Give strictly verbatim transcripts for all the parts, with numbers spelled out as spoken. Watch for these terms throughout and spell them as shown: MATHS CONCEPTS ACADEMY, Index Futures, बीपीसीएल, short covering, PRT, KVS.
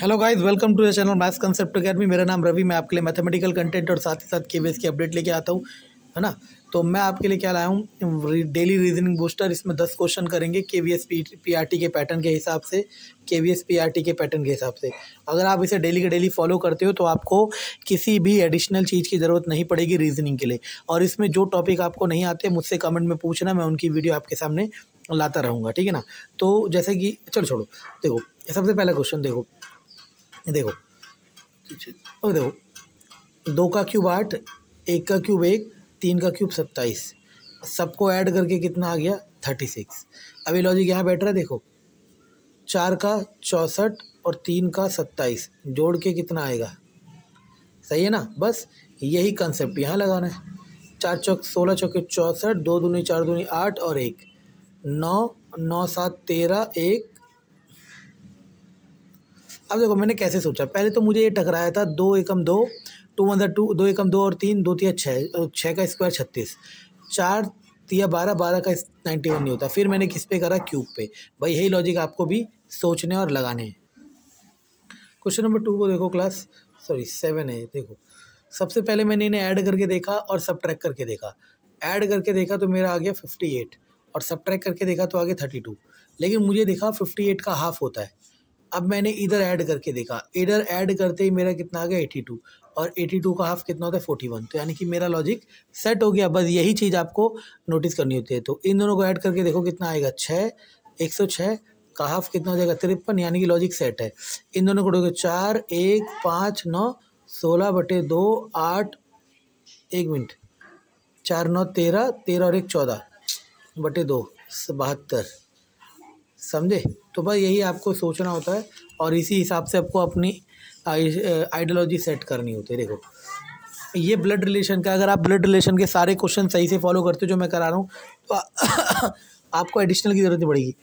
Hello guys, welcome to the channel maths concept academy. मेरा नाम रवि, मैं आपके लिए मैथमेटिकल कंटेंट और साथ ही साथ केवीएस की अपडेट लेके आता हूँ, है ना। तो मैं आपके लिए क्या लाया हूँ, डेली रीजनिंग बूस्टर। इसमें दस क्वेश्चन करेंगे केवीएस पीआरटी के पैटर्न के हिसाब से, केवीएस पीआरटी के पैटर्न के हिसाब से। अगर आप इसे डेली के डेली फॉलो करते हो तो आपको किसी भी एडिशनल चीज़ की ज़रूरत नहीं पड़ेगी रीजनिंग के लिए। और इसमें जो टॉपिक आपको नहीं आते मुझसे कमेंट में पूछना, मैं उनकी वीडियो आपके सामने लाता रहूँगा, ठीक है ना। तो जैसे कि चलो छोड़ो, देखो सबसे पहला क्वेश्चन, देखो देखो और देखो, दो का क्यूब आठ, एक का क्यूब एक, तीन का क्यूब सत्ताईस, सबको ऐड करके कितना आ गया, थर्टी सिक्स। अभी लॉजिक यहाँ बैठ रहा है, देखो चार का चौंसठ और तीन का सत्ताईस जोड़ के कितना आएगा, सही है ना। बस यही कंसेप्ट यहाँ लगाना है। चार चौक सोलह, चौके चौंसठ, दो दूनी चार, दूनी आठ और एक नौ, नौ सात तेरह, एक। अब देखो मैंने कैसे सोचा, पहले तो मुझे ये टकराया था, दो एकम दो, टू वन ज़र टू, दो एकम दो और तीन, दो तिया छः, छः का स्क्वायर छत्तीस, चार तिया बारह, बारह का नाइन्टी वन नहीं होता। फिर मैंने किस पे करा, क्यूब पे। भाई यही लॉजिक आपको भी सोचने और लगाने हैं। क्वेश्चन नंबर टू को देखो, क्लास सॉरी सेवन है। देखो सबसे पहले मैंने इन्हें ऐड करके देखा और सब ट्रैक करके देखा। ऐड करके देखा तो मेरा आ गया फिफ्टी एट और सब ट्रैक करके देखा तो आ गया थर्टी टू, लेकिन मुझे देखा फिफ्टी एट का हाफ होता है। अब मैंने इधर ऐड करके देखा, इधर ऐड करते ही मेरा कितना आ गया बयासी और बयासी का हाफ कितना होता है इकतालीस। तो यानी कि मेरा लॉजिक सेट हो गया। बस यही चीज़ आपको नोटिस करनी होती है। तो इन दोनों को ऐड करके देखो कितना आएगा, छः, एक सौ छः का हाफ कितना हो जाएगा तिरपन, यानी कि लॉजिक सेट है। इन दोनों को देखो, चार एक पाँच नौ, सोलह बटे दो आठ, एक मिनट, चार नौ तेरह, तेरह और एक चौदह बटे दो बहत्तर, समझे। तो भाई यही आपको सोचना होता है और इसी हिसाब से आपको अपनी आइडियोलॉजी सेट करनी होती है। देखो ये ब्लड रिलेशन का, अगर आप ब्लड रिलेशन के सारे क्वेश्चन सही से फॉलो करते हो जो मैं करा रहा हूँ तो आपको एडिशनल की ज़रूरत नहीं पड़ेगी।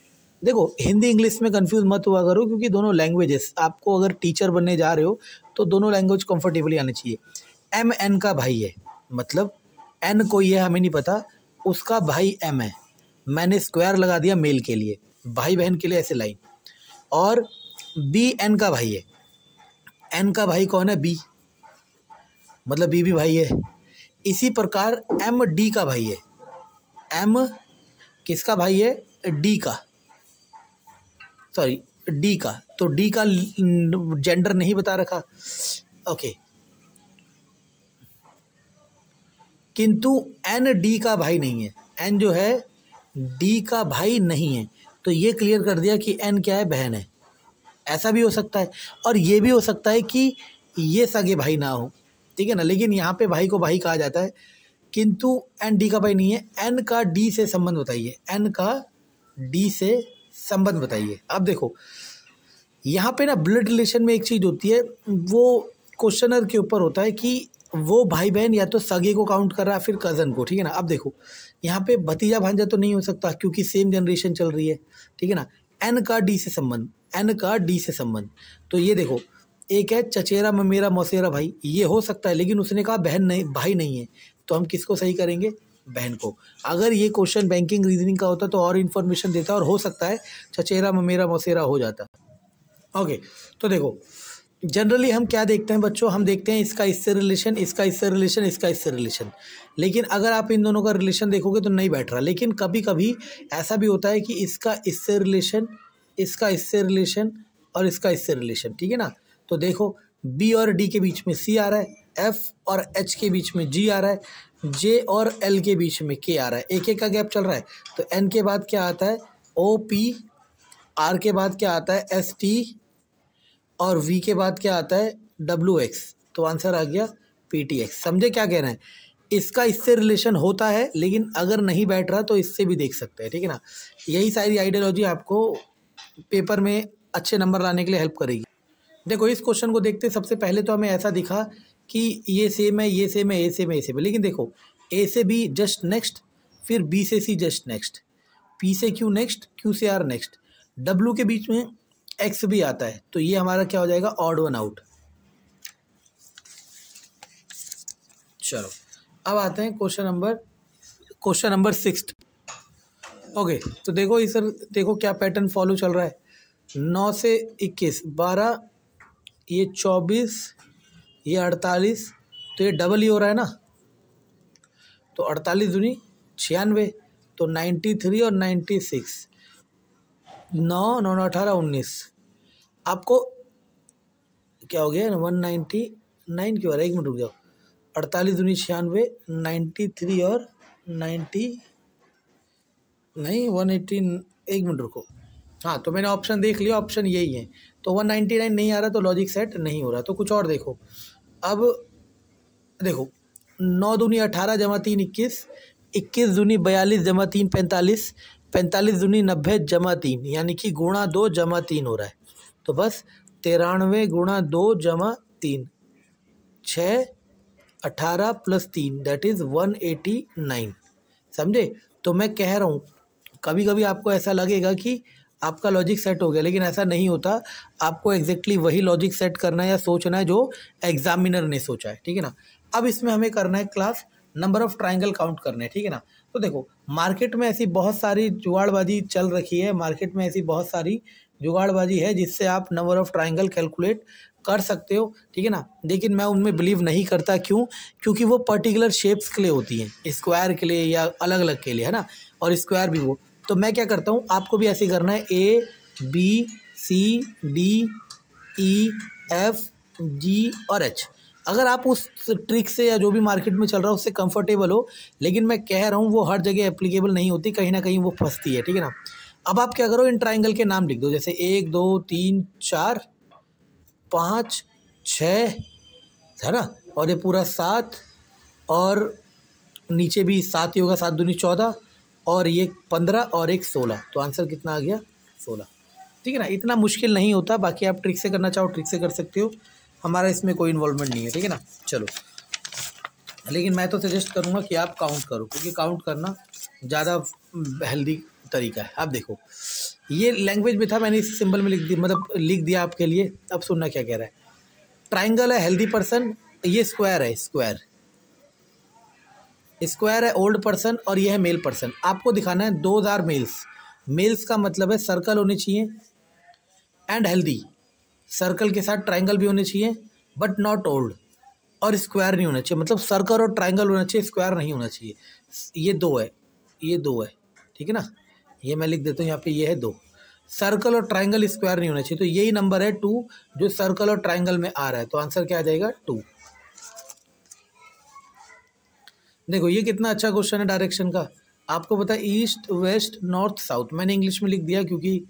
देखो हिंदी इंग्लिश में कंफ्यूज मत हुआ करो, क्योंकि दोनों लैंग्वेजेस आपको, अगर टीचर बनने जा रहे हो तो दोनों लैंग्वेज कम्फर्टेबली आनी चाहिए। एम एन का भाई है, मतलब एन कोई है हमें नहीं पता, उसका भाई एम है। मैंने स्क्वायर लगा दिया मेल के लिए, भाई बहन के लिए ऐसे लाइन। और बी एन का भाई है, एन का भाई कौन है, बी, मतलब बी भी भाई है। इसी प्रकार एम डी का भाई है, एम किसका भाई है, डी का, सॉरी डी का। तो डी का जेंडर नहीं बता रखा, ओके। किंतु एन डी का भाई नहीं है, एन जो है डी का भाई नहीं है। तो ये क्लियर कर दिया कि एन क्या है, बहन है। ऐसा भी हो सकता है और ये भी हो सकता है कि ये सगे भाई ना हो, ठीक है ना। लेकिन यहाँ पे भाई को भाई कहा जाता है, किंतु एन डी का भाई नहीं है। एन का डी से संबंध बताइए, एन का डी से संबंध बताइए। अब देखो यहाँ पे ना ब्लड रिलेशन में एक चीज़ होती है, वो क्वेश्चनर के ऊपर होता है कि वो भाई बहन या तो सगे को काउंट कर रहा है फिर कज़न को, ठीक है ना। अब देखो यहाँ पे भतीजा भांजा तो नहीं हो सकता क्योंकि सेम जनरेशन चल रही है, ठीक है ना। एन का डी से संबंध, एन का डी से संबंध, तो ये देखो एक है चचेरा ममेरा मौसेरा भाई, ये हो सकता है, लेकिन उसने कहा बहन नहीं, भाई नहीं है। तो हम किसको सही करेंगे, बहन को। अगर ये क्वेश्चन बैंकिंग रीजनिंग का होता तो और इन्फॉर्मेशन देता और हो सकता है चचेरा ममेरा मौसेरा हो जाता, ओके। तो देखो जनरली हम क्या देखते हैं बच्चों, हम देखते हैं इसका इससे रिलेशन, इसका इससे रिलेशन, इसका इससे रिलेशन। लेकिन अगर आप इन दोनों का रिलेशन देखोगे तो नहीं बैठ रहा। लेकिन कभी कभी ऐसा भी होता है कि इसका इससे रिलेशन, इसका इससे रिलेशन और इसका इससे रिलेशन, ठीक है ना। तो देखो बी और डी के बीच में सी आ रहा है, एफ और एच के बीच में जी आ रहा है, जे और एल के बीच में के आ रहा है, एक एक का गैप चल रहा है। तो एन के बाद क्या आता है, ओ पी, आर के बाद क्या आता है, एस टी और V के बाद क्या आता है, W X। तो आंसर आ गया P T X। समझे क्या कह रहे हैं, इसका इससे रिलेशन होता है, लेकिन अगर नहीं बैठ रहा तो इससे भी देख सकते हैं, ठीक है ना। यही सारी आइडियोलॉजी आपको पेपर में अच्छे नंबर लाने के लिए हेल्प करेगी। देखो इस क्वेश्चन को देखते सबसे पहले तो हमें ऐसा दिखा कि ये सेम है, ये सेम है, ए सेम है, ए सेम है, लेकिन देखो ए से बी जस्ट नेक्स्ट, फिर बी से सी जस्ट नेक्स्ट, पी से क्यू नेक्स्ट, क्यू से आर नेक्स्ट, डब्ल्यू के बीच में एक्स भी आता है। तो ये हमारा क्या हो जाएगा, ऑड वन आउट। चलो अब आते हैं question number question number six, okay. तो देखो इस, देखो क्या पैटर्न फॉलो चल रहा है, नौ से इक्कीस, बारह ये चौबीस, ये अड़तालीस, तो ये डबल ही हो रहा है ना। तो अड़तालीस दूनी छियानवे, तो नाइन्टी थ्री और नाइन्टी सिक्स, नौ नौ अठारह उन्नीस। आपको क्या हो गया वन नाइन्टी नाइन की बार, एक मिनट रुक जाओ। अड़तालीस दूनी छियानवे, नाइन्टी थ्री और नाइन्टी नहीं वन एट्टी, एक मिनट रुको। हाँ तो मैंने ऑप्शन देख लिया, ऑप्शन यही है। तो वन नाइन्टी नाइन नहीं आ रहा तो लॉजिक सेट नहीं हो रहा, तो कुछ और देखो। अब देखो नौ दूनी अठारह जमा तीन इक्कीस, इक्कीस दूनी बयालीस जमा तीन पैंतालीस, पैंतालीस दूनी नब्बे जमा तीन, यानी कि गुणा दो जमा तीन हो रहा है। तो बस तिरानवे गुणा दो जमा तीन, छः अठारह प्लस तीन, that is one eighty nine. समझे? तो मैं कह रहा हूँ कभी कभी आपको ऐसा लगेगा कि आपका लॉजिक सेट हो गया, लेकिन ऐसा नहीं होता। आपको एग्जैक्टली वही लॉजिक सेट करना है या सोचना है जो एग्जामिनर ने सोचा है, ठीक है ना। अब इसमें हमें करना है class number of triangle count करना है, ठीक है ना। तो देखो मार्केट में ऐसी बहुत सारी जुगाड़बाजी चल रखी है, मार्केट में ऐसी बहुत सारी जुगाड़बाजी है जिससे आप नंबर ऑफ ट्राइंगल कैलकुलेट कर सकते हो, ठीक है ना। लेकिन मैं उनमें बिलीव नहीं करता। क्यों? क्योंकि वो पर्टिकुलर शेप्स के लिए होती हैं, स्क्वायर के लिए या अलग अलग के लिए, है ना। और स्क्वायर भी वो, तो मैं क्या करता हूँ, आपको भी ऐसे करना है। A B C D E F G और एच। अगर आप उस ट्रिक से या जो भी मार्केट में चल रहा है उससे कंफर्टेबल हो, लेकिन मैं कह रहा हूँ वो हर जगह एप्लीकेबल नहीं होती, कहीं ना कहीं वो फंसती है, ठीक है ना। अब आप क्या करो, इन ट्राइंगल के नाम लिख दो, जैसे एक दो तीन चार पाँच छः, है ना, और ये पूरा सात, और नीचे भी सात ही होगा, सात दूनी चौदह, और ये पंद्रह और एक सोलह। तो आंसर कितना आ गया? सोलह, ठीक है ना। इतना मुश्किल नहीं होता, बाकी आप ट्रिक से करना चाहो ट्रिक से कर सकते हो, हमारा इसमें कोई इन्वॉल्वमेंट नहीं है, ठीक है ना। चलो, लेकिन मैं तो सजेस्ट करूँगा कि आप काउंट करो, क्योंकि काउंट करना ज़्यादा हेल्दी तरीका है। आप देखो ये लैंग्वेज में था, मैंने इस सिंबल में लिख दिया, मतलब लिख दिया आपके लिए। अब सुनना क्या कह रहा है। ट्राइंगल है हेल्दी पर्सन, ये स्क्वायर है, स्क्वायर स्क्वायर है ओल्ड पर्सन, और ये है मेल पर्सन। आपको दिखाना है दो हज़ार मेल्स, मेल्स का मतलब है सर्कल होने चाहिए एंड हेल्दी, सर्कल के साथ ट्राइंगल भी होने चाहिए बट नॉट ओल्ड, और स्क्वायर नहीं होना चाहिए, मतलब सर्कल और ट्राइंगल होना चाहिए, स्क्वायर नहीं होना चाहिए। ये दो है, ये दो है, ठीक है ना। ये मैं लिख देता हूँ यहाँ पे, ये है दो, सर्कल और ट्राइंगल स्क्वायर नहीं होना चाहिए। तो यही नंबर है टू जो सर्कल और ट्राइंगल में आ रहा है, तो आंसर क्या आ जाएगा? टू। देखो ये कितना अच्छा क्वेश्चन है डायरेक्शन का। आपको पता है ईस्ट वेस्ट नॉर्थ साउथ, मैंने इंग्लिश में लिख दिया क्योंकि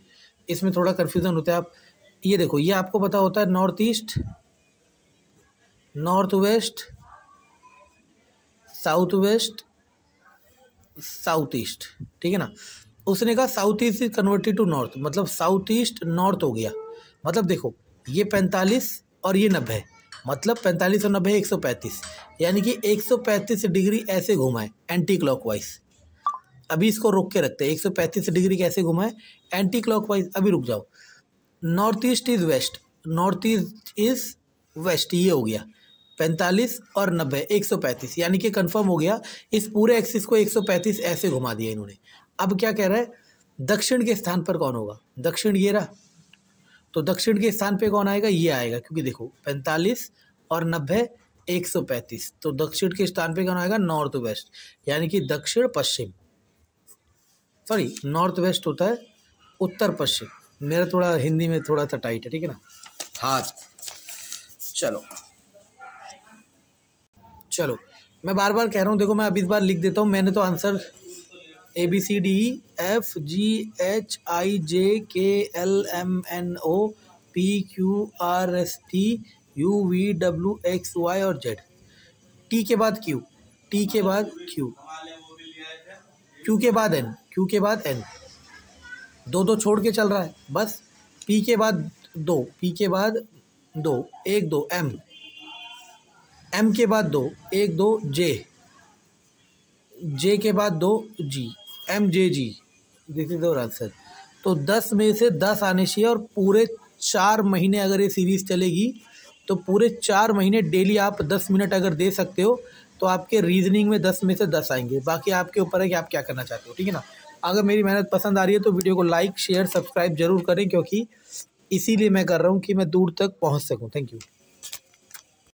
इसमें थोड़ा कन्फ्यूजन होता है। आप ये देखो, ये आपको पता होता है north east, north west, south west, south east, ठीक है ना। उसने कहा south east is converted to north, मतलब साउथ ईस्ट नॉर्थ हो गया। मतलब देखो ये पैंतालीस और ये नब्बे, मतलब पैंतालीस और नब्बे एक सौ पैंतीस, यानी कि एक सौ पैंतीस डिग्री ऐसे घुमाएं एंटी क्लॉकवाइज। अभी इसको रोक के रखते हैं, एक सौ पैंतीस डिग्री कैसे घुमाएं एंटी क्लॉकवाइज। अभी रुक जाओ, north east is west, north east is west, ये हो गया पैंतालीस और नब्बे एक सौ पैंतीस, यानी कि कंफर्म हो गया। इस पूरे एक्सिस को एक सौ पैंतीस ऐसे घुमा दिया इन्होंने। अब क्या कह रहा है, दक्षिण के स्थान पर कौन होगा? दक्षिण ये रहा, तो दक्षिण के स्थान पे कौन आएगा? ये आएगा, क्योंकि देखो पैंतालीस और नब्बे एक सौ पैंतीस, तो दक्षिण के स्थान पे कौन आएगा? नॉर्थ वेस्ट, यानी कि दक्षिण पश्चिम, सॉरी नॉर्थ वेस्ट होता है उत्तर पश्चिम। मेरा थोड़ा हिंदी में थोड़ा सा टाइट है, ठीक है ना। हाँ चलो चलो, मैं बार बार कह रहा हूँ, देखो मैं अब इस बार लिख देता हूँ। मैंने तो answer A B C D F G H I J K L M N O P Q R S T U V W X Y और जेड। टी के बाद क्यू, टी के बाद क्यू, क्यू के बाद N, Q के बाद N, दो दो छोड़ के चल रहा है बस। पी के बाद दो, पी के बाद दो, एक दो एम, एम के बाद दो, एक दो जे, जे के बाद दो G, M J G, this is our answer. तो दस में से दस आने चाहिए, और पूरे चार महीने अगर ये सीरीज़ चलेगी तो पूरे चार महीने डेली आप दस मिनट अगर दे सकते हो तो आपके रीजनिंग में दस में से दस आएंगे। बाकी आपके ऊपर है कि आप क्या करना चाहते हो, ठीक है ना। अगर मेरी मेहनत पसंद आ रही है तो वीडियो को लाइक शेयर सब्सक्राइब जरूर करें, क्योंकि इसीलिए मैं कर रहा हूँ कि मैं दूर तक पहुँच सकूँ। Thank you.